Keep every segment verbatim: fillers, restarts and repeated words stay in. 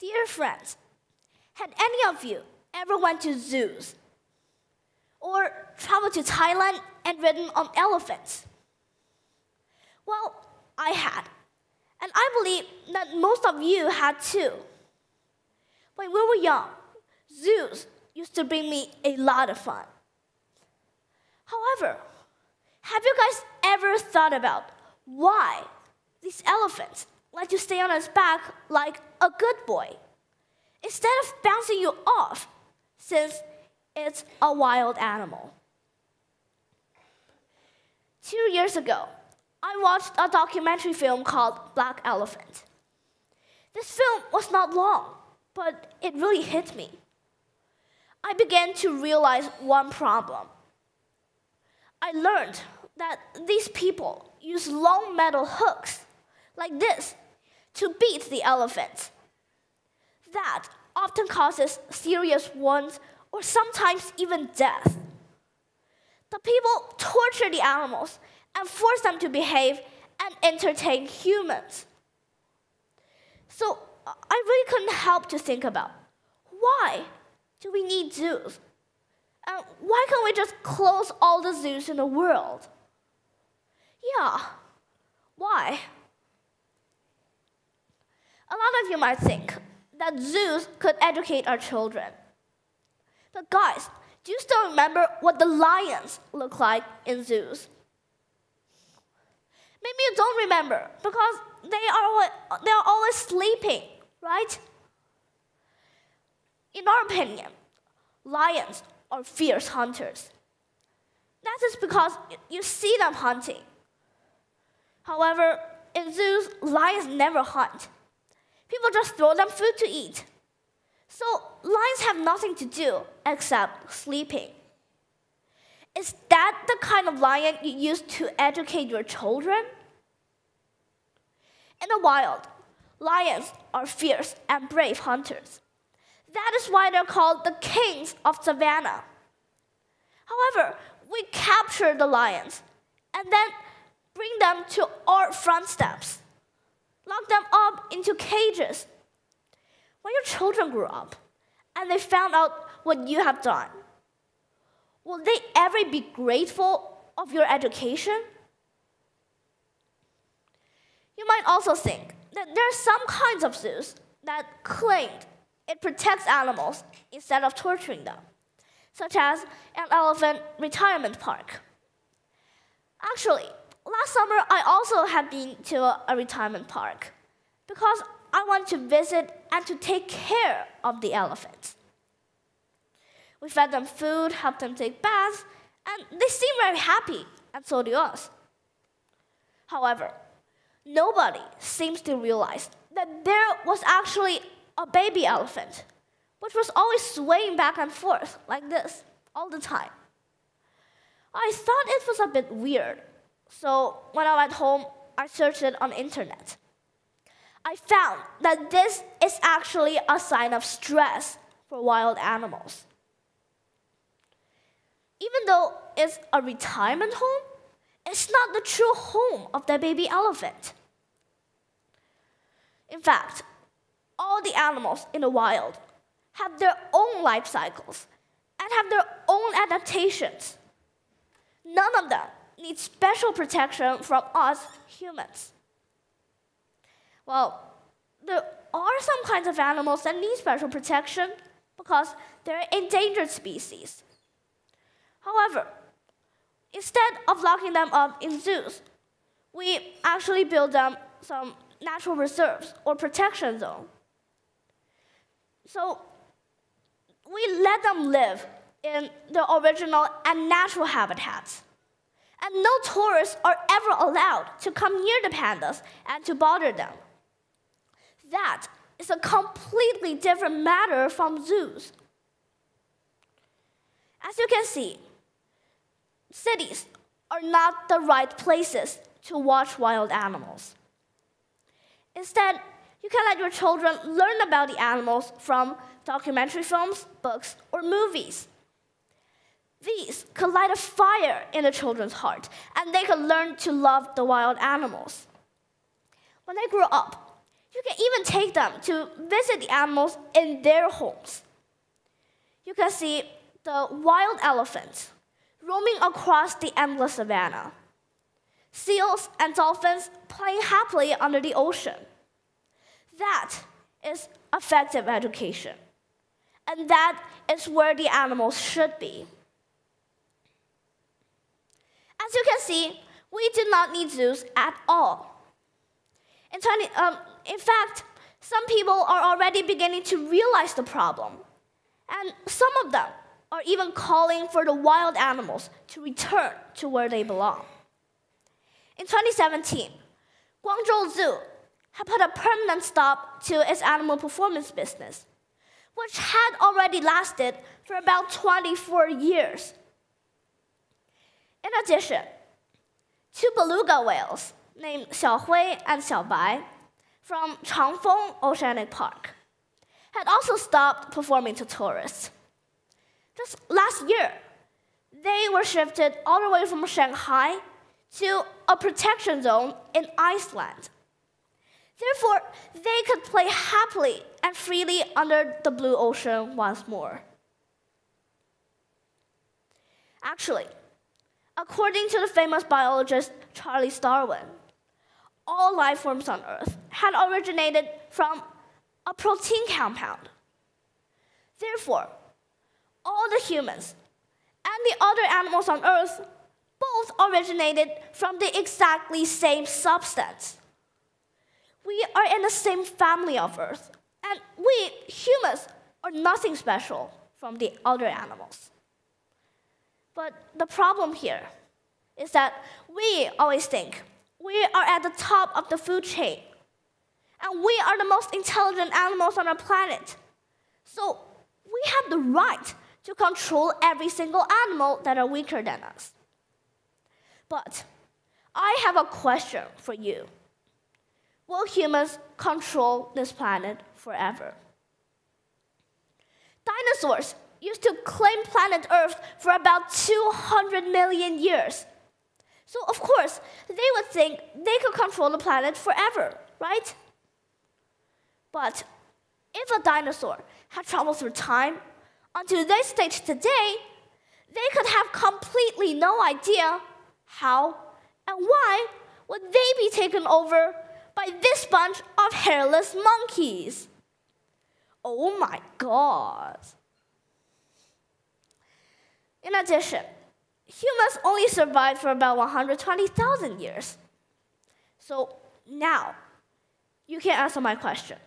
Dear friends, had any of you ever went to zoos or traveled to Thailand and ridden on elephants? Well, I had, and I believe that most of you had too. When we were young, zoos used to bring me a lot of fun. However, have you guys ever thought about why these elephants let you stay on its back like a good boy, instead of bouncing you off, since it's a wild animal? Two years ago, I watched a documentary film called Black Elephant. This film was not long, but it really hit me. I began to realize one problem. I learned that these people use long metal hooks like this to beat the elephants. That often causes serious wounds or sometimes even death. The people torture the animals and force them to behave and entertain humans. So I really couldn't help to think about, why do we need zoos? And why can't we just close all the zoos in the world? Yeah, why? A lot of you might think that zoos could educate our children. But guys, do you still remember what the lions look like in zoos? Maybe you don't remember, because they are, they are always sleeping, right? In our opinion, lions are fierce hunters. That is because you see them hunting. However, in zoos, lions never hunt. People just throw them food to eat. So lions have nothing to do except sleeping. Is that the kind of lion you use to educate your children? In the wild, lions are fierce and brave hunters. That is why they're called the kings of savannah. However, we capture the lions and then bring them to our front steps. Lock them up into cages. When your children grew up and they found out what you have done, will they ever be grateful of your education? You might also think that there are some kinds of zoos that claimed it protects animals instead of torturing them, such as an elephant retirement park. Actually, last summer, I also have been to a, a retirement park because I wanted to visit and to take care of the elephants. We fed them food, helped them take baths, and they seemed very happy, and so do us. However, nobody seems to realize that there was actually a baby elephant, which was always swaying back and forth like this all the time. I thought it was a bit weird. So when I went home, I searched it on the internet. I found that this is actually a sign of stress for wild animals. Even though it's a retirement home, it's not the true home of the baby elephant. In fact, all the animals in the wild have their own life cycles and have their own adaptations. None of them need special protection from us humans. Well, there are some kinds of animals that need special protection because they're endangered species. However, instead of locking them up in zoos, we actually build them some natural reserves or protection zones. So we let them live in their original and natural habitats. And no tourists are ever allowed to come near the pandas and to bother them. That is a completely different matter from zoos. As you can see, cities are not the right places to watch wild animals. Instead, you can let your children learn about the animals from documentary films, books, or movies. These could light a fire in the children's heart, and they could learn to love the wild animals. When they grow up, You can even take them to visit the animals in their homes. You can see the wild elephants roaming across the endless savanna, seals and dolphins playing happily under the ocean. That is effective education, and that is where the animals should be. As you can see, we do not need zoos at all. In, um, in fact, some people are already beginning to realize the problem, and some of them are even calling for the wild animals to return to where they belong. In twenty seventeen, Guangzhou Zoo had put a permanent stop to its animal performance business, which had already lasted for about twenty-four years. In addition, two beluga whales named Xiaohui and Xiaobai from Changfeng Oceanic Park had also stopped performing to tourists. Just last year, they were shifted all the way from Shanghai to a protection zone in Iceland. Therefore, they could play happily and freely under the blue ocean once more. Actually, according to the famous biologist Charles Darwin, all life forms on Earth had originated from a protein compound. Therefore, all the humans and the other animals on Earth both originated from the exactly same substance. We are in the same family of Earth, and we, humans, are nothing special from the other animals. But the problem here is that we always think we are at the top of the food chain, and we are the most intelligent animals on our planet. So we have the right to control every single animal that are weaker than us. But I have a question for you. Will humans control this planet forever? Dinosaurs used to claim planet Earth for about two hundred million years. So of course, they would think they could control the planet forever, right? But if a dinosaur had traveled through time, on today's stage today, they could have completely no idea how and why would they be taken over by this bunch of hairless monkeys. Oh my God. In addition, humans only survived for about one hundred twenty thousand years. So now, you can answer my question.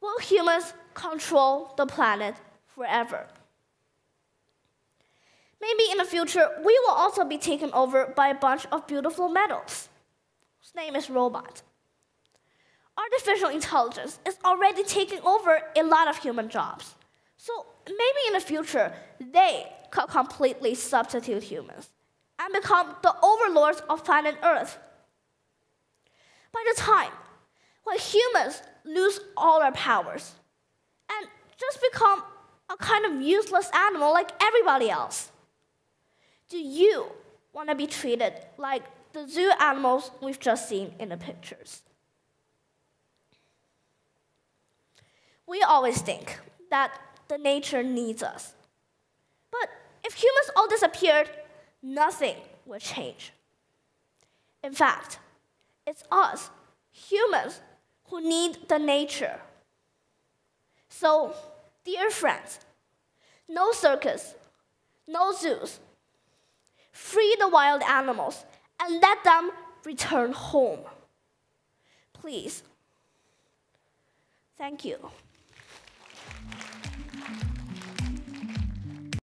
Will humans control the planet forever? Maybe in the future, we will also be taken over by a bunch of beautiful metals. Its name is robot. Artificial intelligence is already taking over a lot of human jobs. So maybe in the future, they could completely substitute humans and become the overlords of planet Earth. By the time when humans lose all our powers and just become a kind of useless animal like everybody else, do you want to be treated like the zoo animals we've just seen in the pictures? We always think that the nature needs us. But if humans all disappeared, nothing would change. In fact, it's us, humans, who need the nature. So, dear friends, no circus, no zoos. Free the wild animals and let them return home. Please. Thank you.